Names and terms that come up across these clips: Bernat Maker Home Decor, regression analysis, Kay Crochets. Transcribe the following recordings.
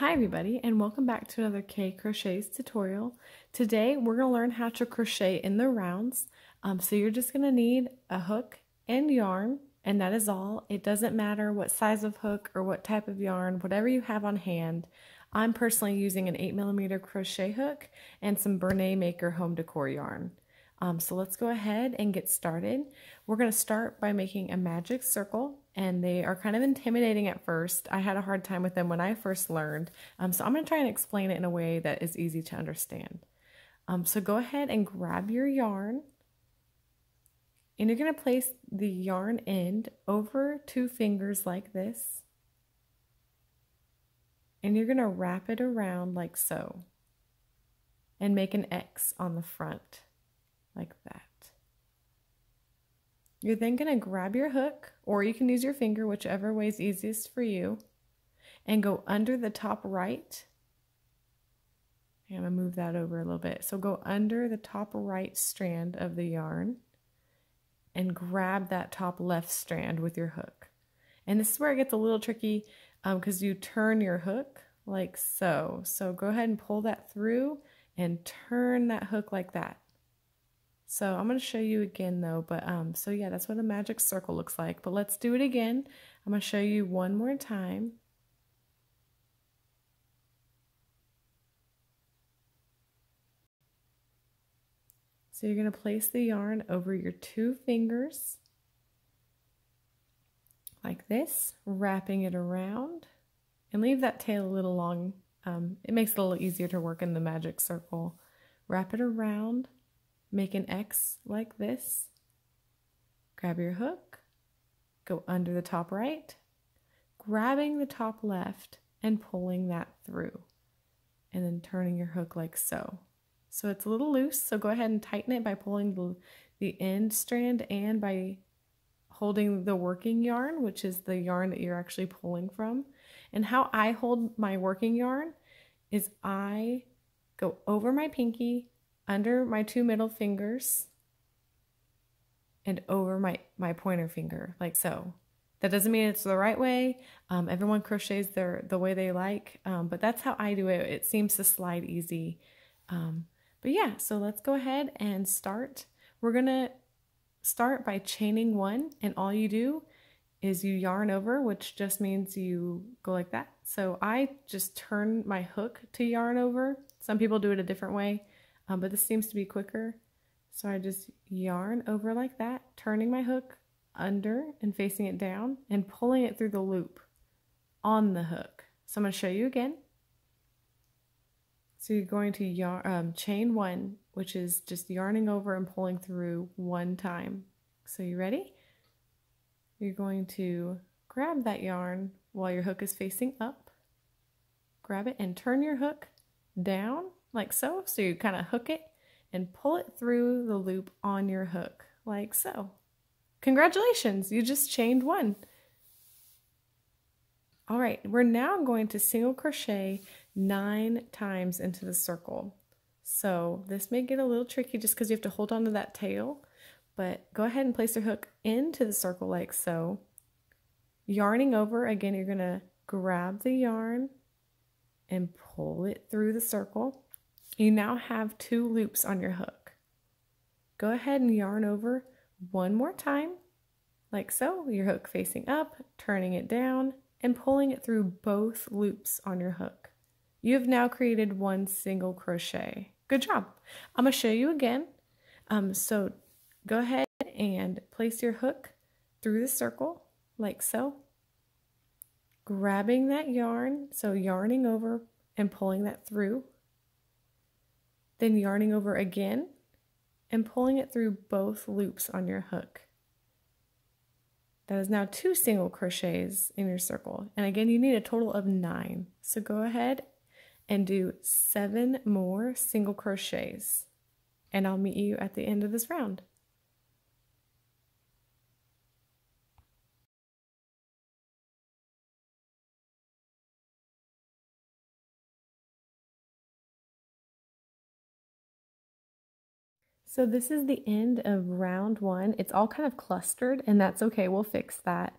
Hi everybody, and welcome back to another Kay Crochets tutorial. Today we're going to learn how to crochet in the rounds. So you're just going to need a hook and yarn, and that is all. It doesn't matter what size of hook or what type of yarn, whatever you have on hand. I'm personally using an 8mm crochet hook and some Bernat Maker Home Decor yarn. So let's go ahead and get started. We're going to start by making a magic circle, and they are kind of intimidating at first. I had a hard time with them when I first learned, so I'm going to try and explain it in a way that is easy to understand. So go ahead and grab your yarn, and you're going to place the yarn end over two fingers like this, and you're going to wrap it around like so, and make an X on the front. Like that. You're then going to grab your hook, or you can use your finger, whichever way is easiest for you, and go under the top right. I'm going to move that over a little bit. So go under the top right strand of the yarn and grab that top left strand with your hook. And this is where it gets a little tricky because you turn your hook like so. So go ahead and pull that through and turn that hook like that. So I'm going to show you again though, but so yeah, that's what a magic circle looks like. But let's do it again. I'm going to show you one more time. So you're going to place the yarn over your two fingers like this, wrapping it around, and leave that tail a little long. It makes it a little easier to work in the magic circle. Wrap it around. Make an X like this, grab your hook, go under the top right, grabbing the top left and pulling that through, and then turning your hook like so. So it's a little loose, so go ahead and tighten it by pulling the end strand and by holding the working yarn, which is the yarn that you're actually pulling from. And how I hold my working yarn is I go over my pinky, under my two middle fingers, and over my pointer finger, like so. That doesn't mean it's the right way. Everyone crochets the way they like, but that's how I do it. It seems to slide easy. But yeah, so let's go ahead and start. We're gonna start by chaining one, and all you do is you yarn over, which just means you go like that. So I just turn my hook to yarn over. Some people do it a different way. But this seems to be quicker, so I just yarn over like that, turning my hook under and facing it down and pulling it through the loop on the hook. So I'm going to show you again. So you're going to yarn, chain one, which is just yarning over and pulling through one time. So you ready? You're going to grab that yarn while your hook is facing up, grab it and turn your hook down like so. So you kind of hook it and pull it through the loop on your hook, like so. Congratulations, you just chained one. All right, we're now going to single crochet 9 times into the circle. So this may get a little tricky just because you have to hold on to that tail, but go ahead and place your hook into the circle like so. Yarning over, again, you're gonna grab the yarn and pull it through the circle. You now have 2 loops on your hook. Go ahead and yarn over one more time, like so, your hook facing up, turning it down, and pulling it through both loops on your hook. You have now created one single crochet. Good job. I'm gonna show you again. So go ahead and place your hook through the circle, like so, grabbing that yarn, so yarning over and pulling that through, then yarning over again and pulling it through both loops on your hook. That is now 2 single crochets in your circle, and again you need a total of 9. So go ahead and do 7 more single crochets, and I'll meet you at the end of this round. So this is the end of round 1. It's all kind of clustered, and that's okay, we'll fix that.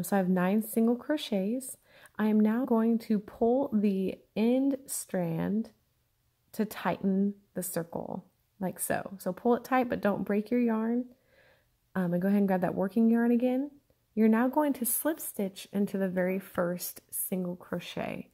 So I have 9 single crochets. I am now going to pull the end strand to tighten the circle, like so. So pull it tight, but don't break your yarn. And go ahead and grab that working yarn again. You're now going to slip stitch into the very first single crochet.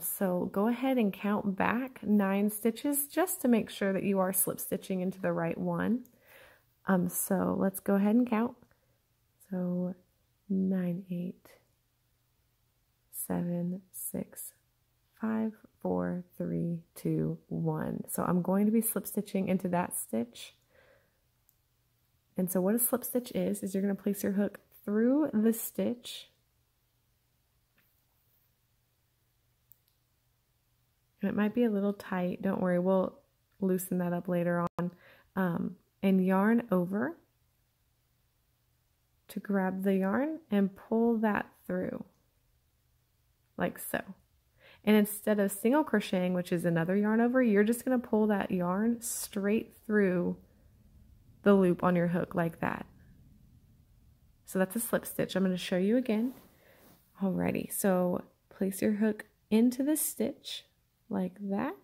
So go ahead and count back 9 stitches just to make sure that you are slip stitching into the right one. So let's go ahead and count. So 9, 8, 7, 6, 5, 4, 3, 2, 1. So I'm going to be slip stitching into that stitch. And so what a slip stitch is you're going to place your hook through the stitch. And it might be a little tight. Don't worry, we'll loosen that up later on. And yarn over to grab the yarn and pull that through, like so. And instead of single crocheting, which is another yarn over, you're just going to pull that yarn straight through the loop on your hook like that. So that's a slip stitch. I'm going to show you again. Alrighty, so place your hook into the stitch like that.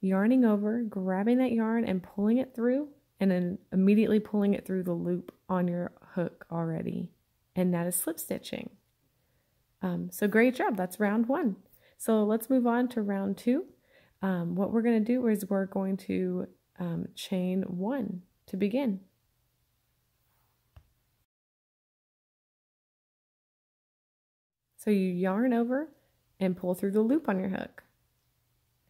Yarning over, grabbing that yarn and pulling it through, and then immediately pulling it through the loop on your hook already. And that is slip stitching. So great job. That's round one. So let's move on to round two. What we're going to do is we're going to chain one to begin. So you yarn over and pull through the loop on your hook,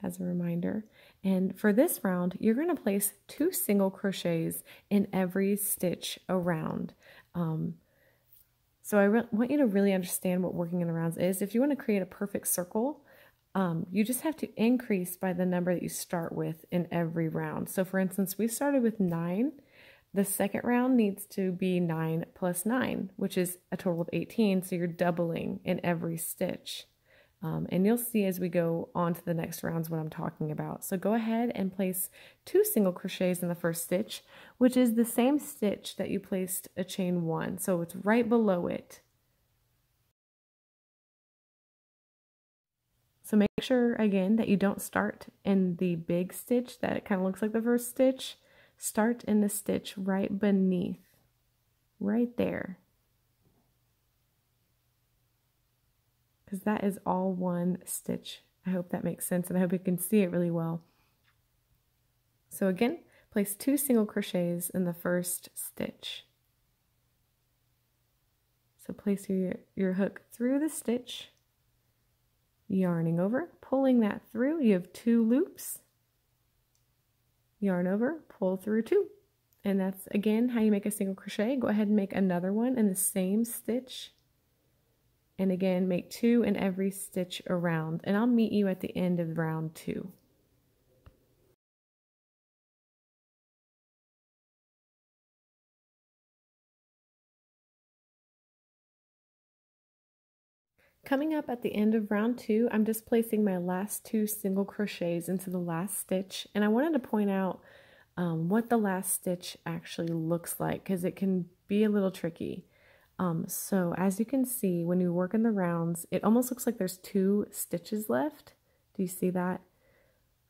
as a reminder. And for this round, you're going to place 2 single crochets in every stitch around. So I want you to really understand what working in the rounds is. If you want to create a perfect circle, you just have to increase by the number that you start with in every round. So for instance, we started with 9. The second round needs to be 9 plus 9, which is a total of 18. So you're doubling in every stitch. And you'll see as we go on to the next rounds what I'm talking about. So go ahead and place 2 single crochets in the first stitch, which is the same stitch that you placed a chain 1. So it's right below it. So make sure again that you don't start in the big stitch that it kind of looks like the first stitch. Start in the stitch right beneath, right there. Because that is all one stitch. I hope that makes sense, and I hope you can see it really well. So again, place 2 single crochets in the first stitch. So place your hook through the stitch, yarning over, pulling that through. You have 2 loops. Yarn over, pull through 2. And that's again how you make a single crochet. Go ahead and make another one in the same stitch. And again, make 2 in every stitch around, and I'll meet you at the end of round 2. Coming up at the end of round 2, I'm just placing my last 2 single crochets into the last stitch, and I wanted to point out what the last stitch actually looks like, because it can be a little tricky. So as you can see, when you work in the rounds, it almost looks like there's 2 stitches left. Do you see that?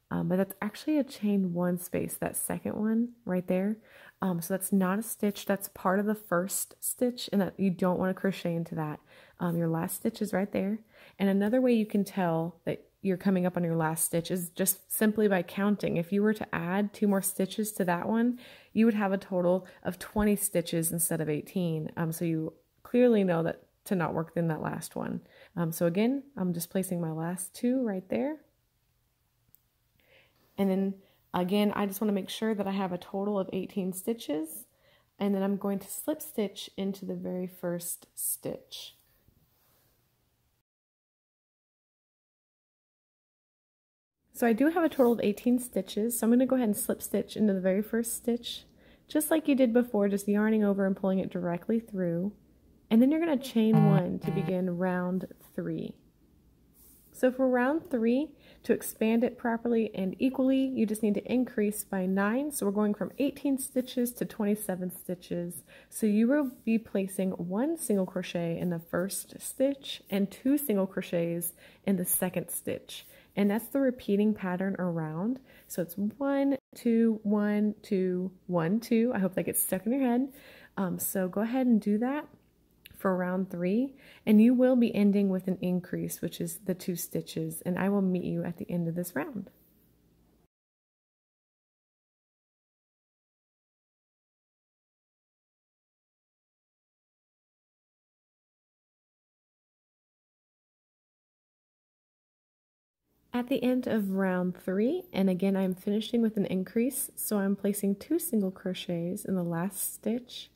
But that's actually a chain 1 space, that second one right there. So that's not a stitch, that's part of the first stitch, and that you don't want to crochet into that. Your last stitch is right there. And another way you can tell that you're coming up on your last stitch is just simply by counting. If you were to add 2 more stitches to that one, you would have a total of 20 stitches instead of 18. So you clearly know that to not work in that last one. So again, I'm just placing my last 2 right there. And then again, I just want to make sure that I have a total of 18 stitches. And then I'm going to slip stitch into the very first stitch. So I do have a total of 18 stitches, so I'm going to go ahead and slip stitch into the very first stitch, just like you did before, just yarning over and pulling it directly through. And then you're going to chain 1 to begin round 3. So for round 3, To expand it properly and equally, you just need to increase by 9. So we're going from 18 stitches to 27 stitches. So you will be placing 1 single crochet in the first stitch and 2 single crochets in the second stitch. And that's the repeating pattern around. So it's 1, 2, 1, 2, 1, 2. I hope that gets stuck in your head. So go ahead and do that for round 3, and you will be ending with an increase, which is the 2 stitches, and I will meet you at the end of this round. At the end of round 3, and again I'm finishing with an increase, so I'm placing 2 single crochets in the last stitch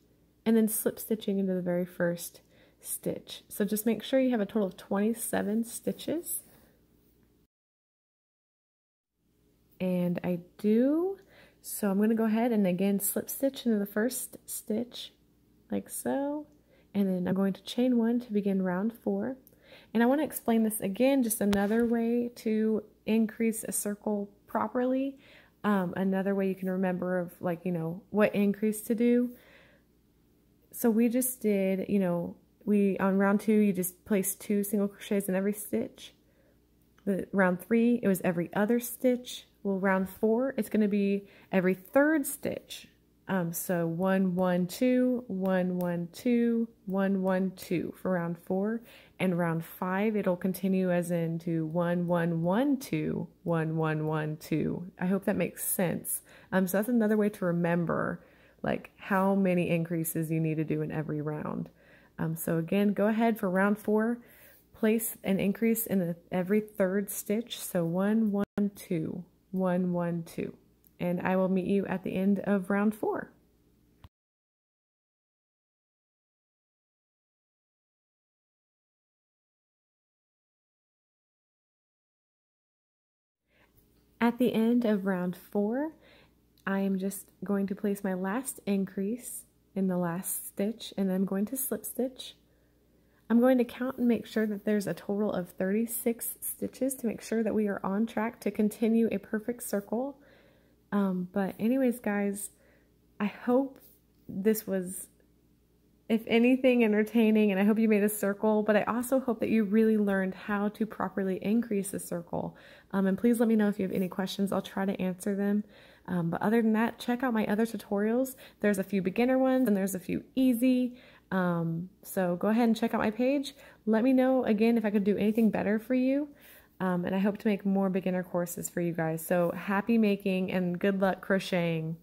and then slip stitching into the very first stitch. So just make sure you have a total of 27 stitches. And I do. So I'm going to go ahead and again slip stitch into the first stitch like so. And then I'm going to chain 1 to begin round 4. And I want to explain this again, just another way to increase a circle properly. Another way you can remember of, like, you know, what increase to do. So we just did, you know, on round 2, you just placed 2 single crochets in every stitch. Round 3, it was every other stitch. Well, round 4, it's going to be every third stitch. So 1, 1, 2, 1, 1, 2, 1, 1, 2 for round 4. And round 5, it'll continue as into 1, 1, 1, 2, 1, 1, 1, 2. I hope that makes sense. So that's another way to remember, like, how many increases you need to do in every round. So again, go ahead for round 4, place an increase in every third stitch. So 1, 1, 2, 1, 1, 2. And I will meet you at the end of round 4. At the end of round 4, I am just going to place my last increase in the last stitch, and I'm going to slip stitch. I'm going to count and make sure that there's a total of 36 stitches to make sure that we are on track to continue a perfect circle. But anyways, guys, I hope this was, if anything, entertaining, and I hope you made a circle, but I also hope that you really learned how to properly increase a circle. And please let me know if you have any questions. I'll try to answer them. But other than that, check out my other tutorials. There's a few beginner ones and there's a few easy. So go ahead and check out my page. Let me know again if I could do anything better for you. And I hope to make more beginner courses for you guys. So happy making and good luck crocheting.